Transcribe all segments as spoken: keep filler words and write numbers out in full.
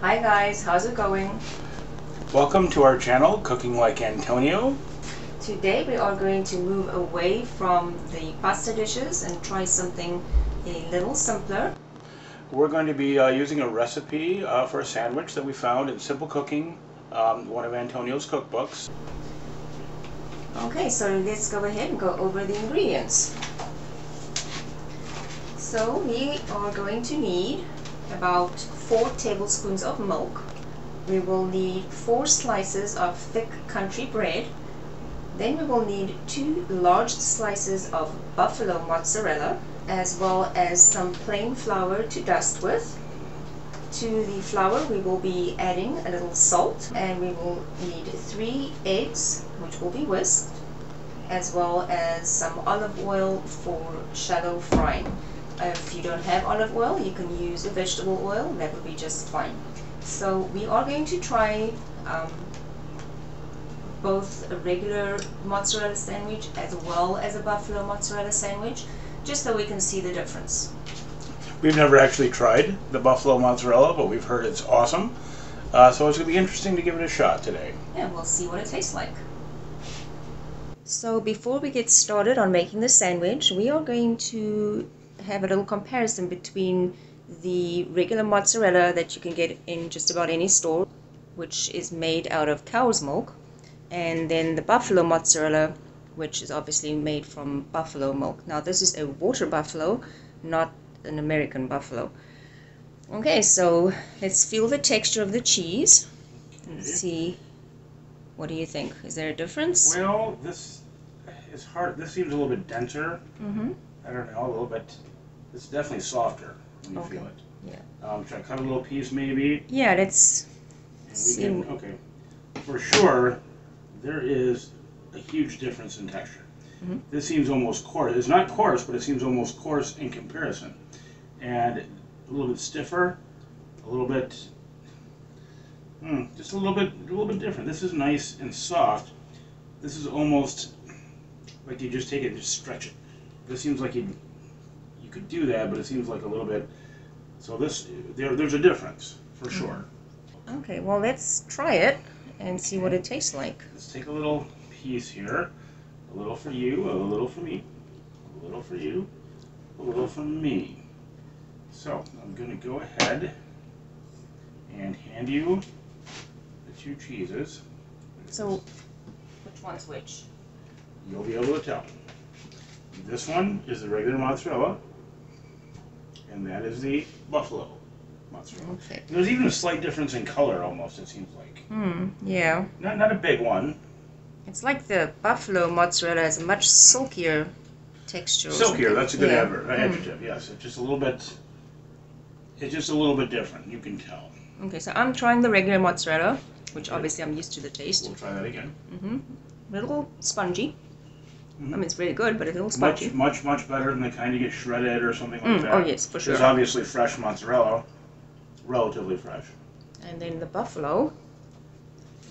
Hi guys, how's it going? Welcome to our channel, Cooking Like Antonio. Today we are going to move away from the pasta dishes and try something a little simpler. We're going to be uh, using a recipe uh, for a sandwich that we found in Simple Cooking, um, one of Antonio's cookbooks. Okay, so let's go ahead and go over the ingredients. So we are going to need about four tablespoons of milk. We will need four slices of thick country bread. Then we will need two large slices of buffalo mozzarella, as well as some plain flour to dust with. To the flour we will be adding a little salt, and we will need three eggs, which will be whisked, as well as some olive oil for shallow frying. If you don't have olive oil, you can use a vegetable oil, that would be just fine. So we are going to try um, both a regular mozzarella sandwich as well as a buffalo mozzarella sandwich, just so we can see the difference. We've never actually tried the buffalo mozzarella, but we've heard it's awesome. Uh, so it's going to be interesting to give it a shot today. Yeah, we'll see what it tastes like. So before we get started on making the sandwich, we are going to have a little comparison between the regular mozzarella that you can get in just about any store, which is made out of cow's milk, and then the buffalo mozzarella, which is obviously made from buffalo milk. Now this is a water buffalo, not an American buffalo. Okay, so let's feel the texture of the cheese and see. What do you think? Is there a difference? Well, this is hard. This seems a little bit denser. Mm-hmm. I don't know, a little bit. It's definitely softer when you okay. feel it. Yeah. Um, should I cut a little piece maybe? Yeah, let's see. Can, okay. For sure, there is a huge difference in texture. Mm-hmm. This seems almost coarse. It's not coarse, but it seems almost coarse in comparison. And a little bit stiffer, a little bit, hmm, just a little bit, a little bit different. This is nice and soft. This is almost like you just take it and just stretch it. This seems like you you could do that, but it seems like a little bit. So this there there's a difference for sure. Okay, well let's try it and see what it tastes like. Let's take a little piece here, a little for you, a little for me, a little for you, a little for me. So I'm going to go ahead and hand you the two cheeses. So which one's which? You'll be able to tell. This one is the regular mozzarella, and that is the buffalo mozzarella. Okay. There's even a slight difference in color, almost, it seems like. Mm, yeah. Not, not a big one. It's like the buffalo mozzarella has a much silkier texture. Silkier, that's a good yeah. adver- adjective, mm. yes. It's just a little bit, it's just a little bit different, you can tell. Okay, so I'm trying the regular mozzarella, which obviously I'm used to the taste. We'll try that again. Mm-hmm. A little spongy. Mm-hmm. I mean, it's very good, but it's a little spongy. Much, much, much better than the kind you get shredded or something like mm, that. Oh, yes, for sure. It's obviously fresh mozzarella, relatively fresh. And then the buffalo.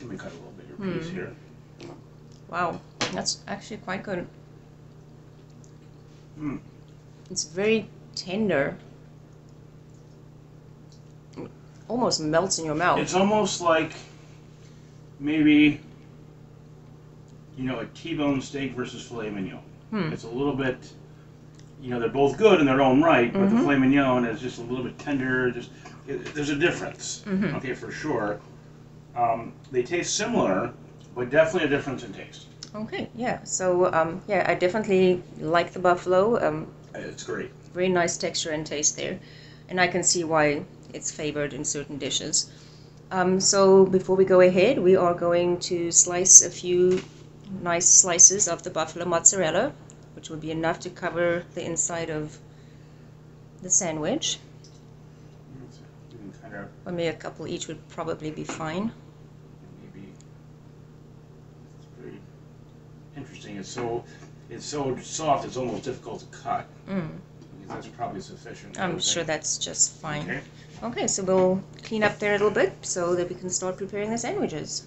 Let me cut a little bigger mm. piece here. Wow, that's actually quite good. Mm. It's very tender. It almost melts in your mouth. It's almost like maybe, you know, a T-bone steak versus filet mignon. Hmm. It's a little bit, you know, they're both good in their own right, but mm-hmm. the filet mignon is just a little bit tender. Just it, there's a difference, mm-hmm. okay, for sure. Um, they taste similar, but definitely a difference in taste. Okay, yeah. So, um, yeah, I definitely like the buffalo. Um, it's great. Very nice texture and taste there, and I can see why it's favored in certain dishes. Um, so, before we go ahead, we are going to slice a few nice slices of the buffalo mozzarella, which will be enough to cover the inside of the sandwich. Kind of, or maybe a couple each would probably be fine. Maybe. It's pretty interesting. It's so it's so soft. It's almost difficult to cut. Mm. That's probably sufficient. I'm sure that's just fine. Okay. Okay, so we'll clean up there a little bit so that we can start preparing the sandwiches.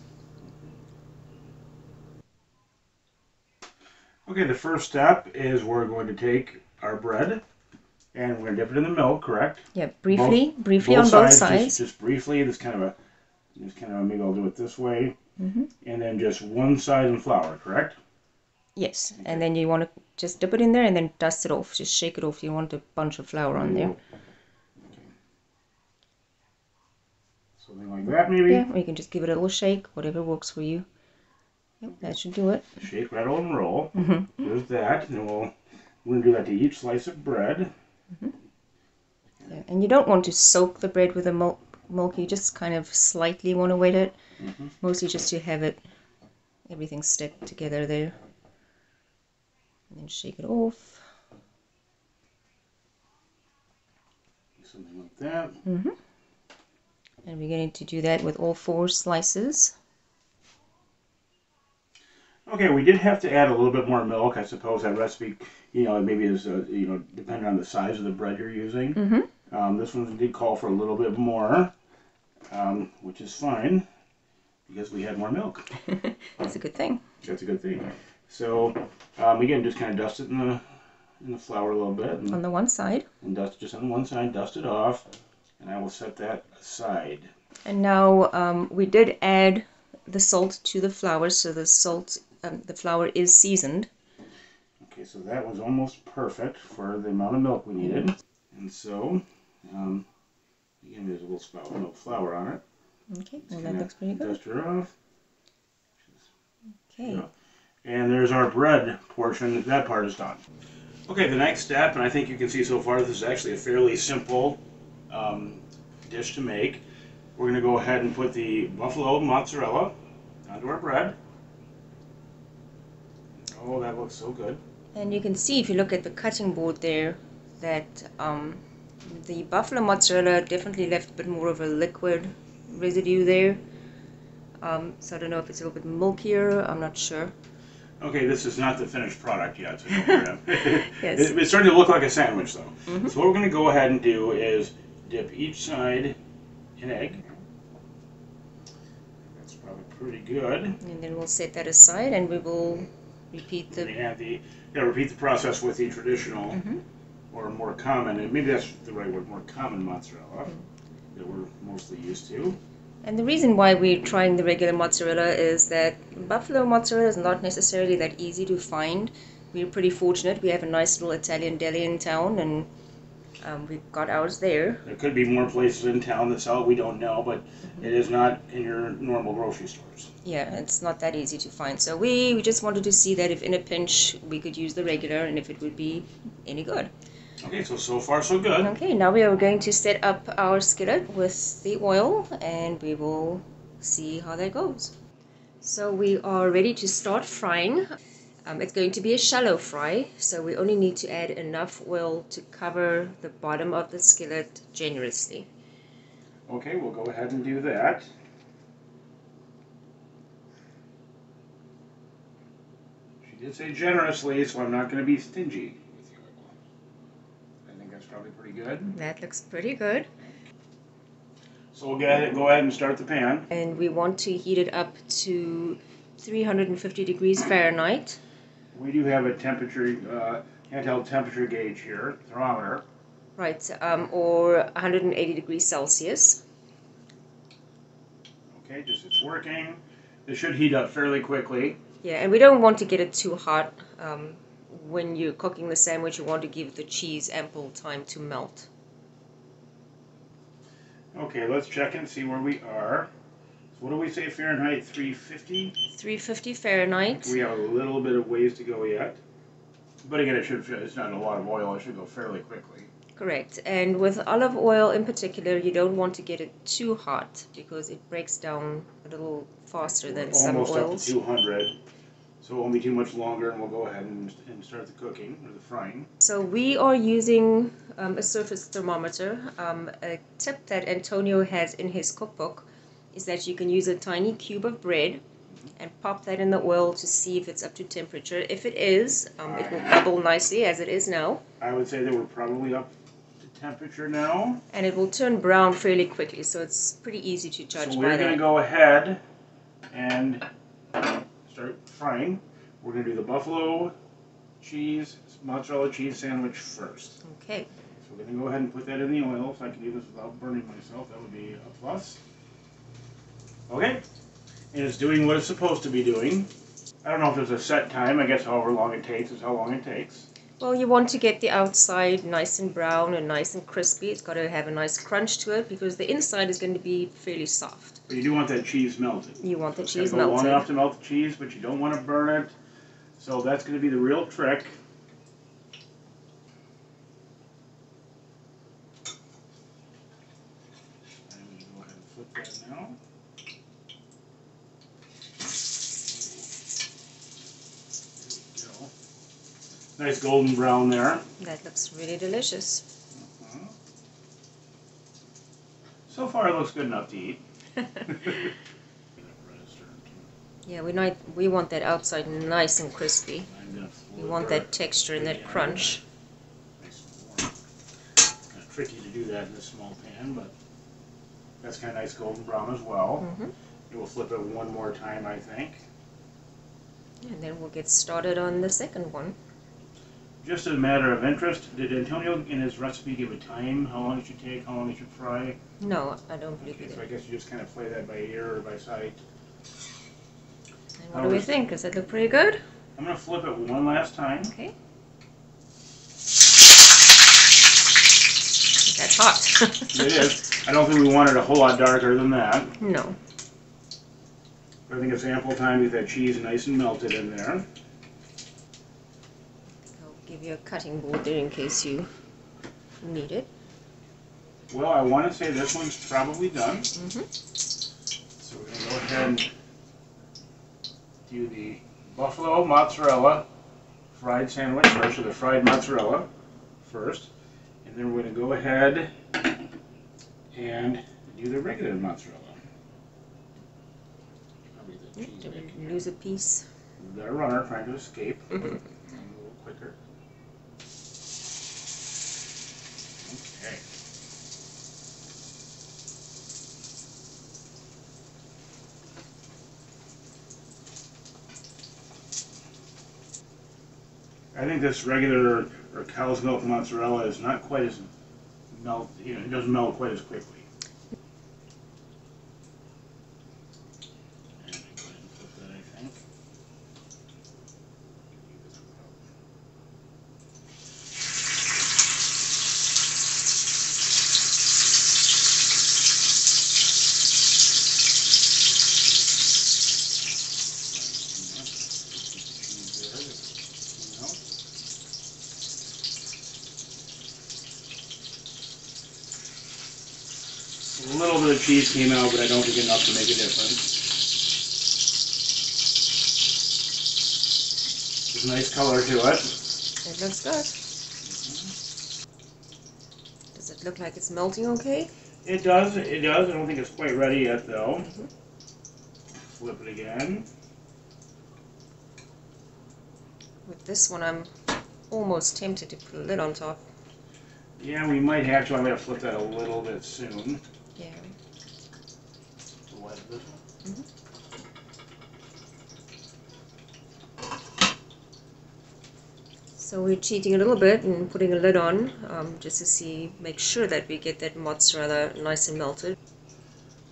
Okay, the first step is we're going to take our bread And we're going to dip it in the milk, correct? Yeah, briefly, both, briefly both on both sides. sides. Just, just briefly, just kind of a, just kind of a, maybe I'll do it this way. Mm-hmm. And then just one side in flour, correct? Yes, okay. And then you want to just dip it in there and then dust it off. Just shake it off. You want a bunch of flour on there. Okay. Something like that, maybe? Yeah, or you can just give it a little shake, whatever works for you. Yep, that should do it. Shake, rattle, and roll. Mm-hmm. There's that. And then we'll, we're going to do that to each slice of bread. Mm-hmm. Yeah, and you don't want to soak the bread with the milk. Milk, you just kind of slightly want to wet it. Mm-hmm. Mostly just to have it, everything stick together there. And then shake it off. Something like that. Mm-hmm. And we're going to do that with all four slices. Okay, we did have to add a little bit more milk, I suppose. That recipe, you know, maybe is, uh, you know, depending on the size of the bread you're using. Mm-hmm. Um, this one did call for a little bit more, um, which is fine, because we had more milk. That's a good thing. That's a good thing. So, um, again, just kind of dust it in the in the flour a little bit. And, on the one side. And dust just on one side, dust it off, and I will set that aside. And now um, we did add the salt to the flour, so the salt, um, the flour is seasoned. Okay, so that was almost perfect for the amount of milk we needed. Mm-hmm. And so, um, again, there's a little spout with no flour on it. Okay, well, that looks pretty good. Dust her off. Okay. So, and there's our bread portion. That part is done. Okay, the next step, and I think you can see so far, this is actually a fairly simple um, dish to make. We're going to go ahead and put the buffalo mozzarella onto our bread. Oh, that looks so good. And you can see, if you look at the cutting board there, that um, the buffalo mozzarella definitely left a bit more of a liquid residue there. Um, so I don't know if it's a little bit milkier, I'm not sure. Okay, this is not the finished product yet. So don't yes. it, it's starting to look like a sandwich, though. Mm-hmm. So what we're going to go ahead and do is dip each side in egg. That's probably pretty good. And then we'll set that aside, and we will repeat the. Yeah, the yeah, repeat the process with the traditional, mm-hmm. or more common, and maybe that's the right word, more common mozzarella, mm-hmm. that we're mostly used to. And the reason why we're trying the regular mozzarella is that buffalo mozzarella is not necessarily that easy to find. We're pretty fortunate. We have a nice little Italian deli in town, and um, we've got ours there. There could be more places in town that sell it. We don't know, but mm-hmm. it is not in your normal grocery stores. Yeah, it's not that easy to find. So we, we just wanted to see that if in a pinch we could use the regular and if it would be any good. Okay, so so far so good. Okay, now we are going to set up our skillet with the oil, and we will see how that goes. So we are ready to start frying. Um, it's going to be a shallow fry, so we only need to add enough oil to cover the bottom of the skillet generously. Okay, we'll go ahead and do that. She did say generously, so I'm not going to be stingy. Probably pretty good. That looks pretty good. So we'll go ahead, go ahead and start the pan. And we want to heat it up to three hundred fifty degrees Fahrenheit. We do have a temperature, uh, handheld temperature gauge here, thermometer. Right, um, or one hundred eighty degrees Celsius. Okay, just it's working. It should heat up fairly quickly. Yeah, and we don't want to get it too hot. Um, When you're cooking the sandwich, you want to give the cheese ample time to melt. Okay, let's check and see where we are. So what do we say, Fahrenheit? three fifty? three fifty Fahrenheit. We have a little bit of ways to go yet. But again, it should, it's not a lot of oil. It should go fairly quickly. Correct. And with olive oil in particular, you don't want to get it too hot because it breaks down a little faster than some oils. Almost up to two hundred. So it won't be too much longer, and we'll go ahead and, and start the cooking, or the frying. So we are using um, a surface thermometer. Um, a tip that Antonio has in his cookbook is that you can use a tiny cube of bread and pop that in the oil to see if it's up to temperature. If it is, um, it will bubble nicely as it is now. I would say that we're probably up to temperature now. And it will turn brown fairly quickly, so it's pretty easy to judge by that. So we're going to go ahead and start frying. We're going to do the buffalo cheese, mozzarella cheese sandwich first. Okay. So we're going to go ahead and put that in the oil so I can do this without burning myself. That would be a plus. Okay. And it's doing what it's supposed to be doing. I don't know if there's a set time. I guess however long it takes is how long it takes. Well, you want to get the outside nice and brown and nice and crispy. It's got to have a nice crunch to it because the inside is going to be fairly soft. But you do want that cheese melted. You want the so cheese melted. You want enough to melt the cheese, but you don't want to burn it. So that's going to be the real trick. I'm going to go ahead and flip that now. Nice golden brown there. That looks really delicious. Mm-hmm. So far, it looks good enough to eat. Yeah, we not, we want that outside nice and crispy. We want that texture and that crunch. It's kind of tricky to do that in a small pan, but that's kind of nice golden brown as well. Mm-hmm. We'll flip it one more time, I think. And then we'll get started on the second one. Just as a matter of interest, did Antonio in his recipe give a time? How long it should take? How long it should fry? No, I don't believe okay, it. So I guess you just kind of play that by ear or by sight. And what I'll do we think? Does that look pretty good? I'm going to flip it one last time. Okay. That's hot. It is. I don't think we want it a whole lot darker than that. No. But I think it's ample time to get that cheese nice and melted in there. Give you a cutting board there in case you need it. Well, I want to say this one's probably done. Mm-hmm. So we're going to go ahead and do the Buffalo Mozzarella fried sandwich first, or the fried mozzarella first. And then we're going to go ahead and do the regular mozzarella. Probably the cheese Don't making lose here. a piece. We've got a runner trying to escape. Mm-hmm. A little quicker. Okay. I think this regular or cow's milk mozzarella is not quite as melt, you know, it doesn't melt quite as quickly. And I go ahead and flip that, I think. A little bit of cheese came out, but I don't think enough to make a difference. There's a nice color to it. It looks good. Mm-hmm. Does it look like it's melting okay? It does, it does. I don't think it's quite ready yet, though. Mm-hmm. Flip it again. With this one, I'm almost tempted to put a lid on top. Yeah, we might have to. I'm going to flip that a little bit soon. Yeah. The white of this one? Mm-hmm. So we're cheating a little bit and putting a lid on um, just to see, make sure that we get that mozzarella nice and melted.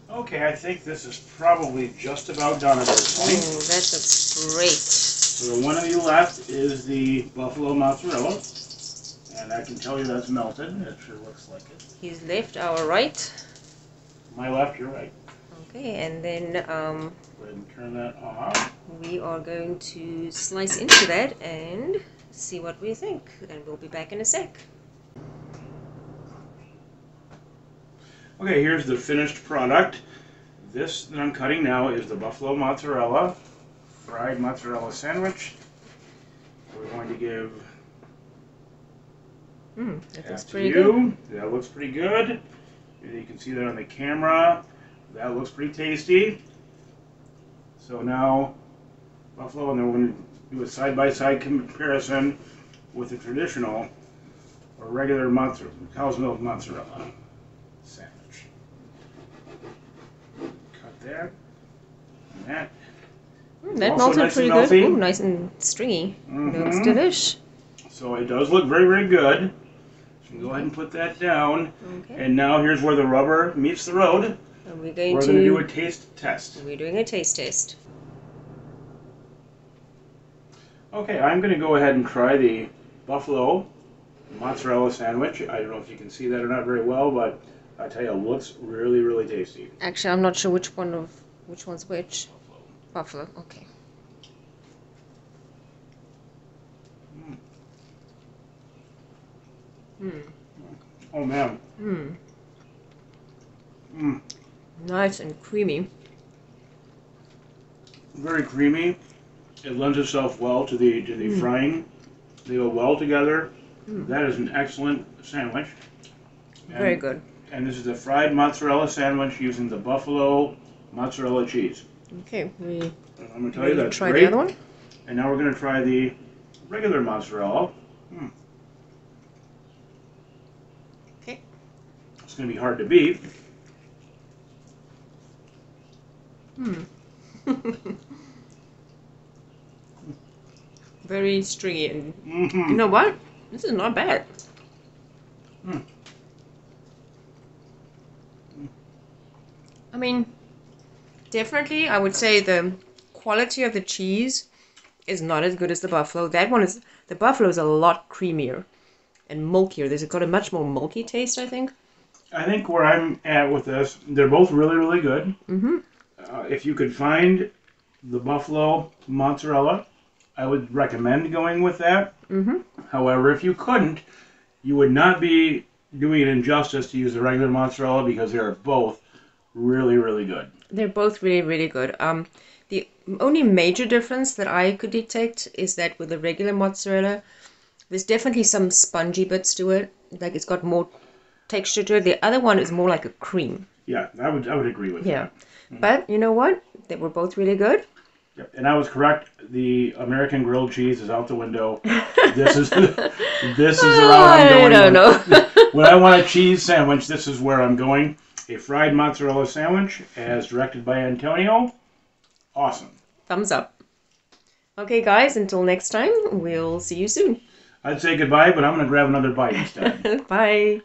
Okay, I think this is probably just about done at this point. Oh, that looks great. So the one of you left is the Buffalo mozzarella. And I can tell you that's melted. It sure looks like it. His left, our right. My left, your right. Okay, and then um, go ahead and turn that off. We are going to slice into that and see what we think. And we'll be back in a sec. Okay, here's the finished product. This that I'm cutting now is the Buffalo Mozzarella fried mozzarella sandwich. We're going to give. Mm, that looks pretty good. That looks pretty good. You can see that on the camera. That looks pretty tasty. So now, Buffalo, and then we're going to do a side-by-side comparison with the traditional or regular mozzarella, cow's milk mozzarella sandwich. Cut there. And that. Mm, that melted nice pretty good. Ooh, nice and stringy. Mm-hmm. Looks delish. So it does look very, very good. Go ahead and put that down. Okay. And now here's where the rubber meets the road. Are we going We're to, going to do a taste test. We're doing a taste test. Okay, I'm going to go ahead and try the Buffalo Mozzarella sandwich. I don't know if you can see that or not very well, but I tell you, it looks really, really tasty. Actually, I'm not sure which one of which one's which. Buffalo. Buffalo. Okay. Mm. Mm. Oh man. Mm. Mm. Nice and creamy. Very creamy. It lends itself well to the to the mm. frying. They go well together. Mm. That is an excellent sandwich. And, very good. And this is a fried mozzarella sandwich using the Buffalo mozzarella cheese. Okay. We, I'm going to tell you that's try great. The other one. And now we're going to try the regular mozzarella. Mm. Okay. It's going to be hard to beat. Hmm. Very stringy and mm-hmm. you know what? This is not bad. Mm. I mean, definitely I would say the quality of the cheese is not as good as the Buffalo. That one is, the Buffalo is a lot creamier and milkier. There's got a much more milky taste, I think. I think where I'm at with this, they're both really, really good. Mm-hmm. Uh, if you could find the Buffalo mozzarella, I would recommend going with that. Mm-hmm. However, if you couldn't, you would not be doing it injustice to use the regular mozzarella, because they're both really, really good. They're both really, really good. Um, the only major difference that I could detect is that with the regular mozzarella, there's definitely some spongy bits to it. Like it's got more texture to it. The other one is more like a cream. Yeah, I would, I would agree with yeah. that. Mm-hmm. But you know what? They were both really good. Yep. And I was correct. The American grilled cheese is out the window. This is this is where I'm going. I don't know. When I want a cheese sandwich, this is where I'm going. A fried mozzarella sandwich, as directed by Antonio. Awesome. Thumbs up. Okay, guys. Until next time, we'll see you soon. I'd say goodbye, but I'm gonna grab another bite instead. Bye.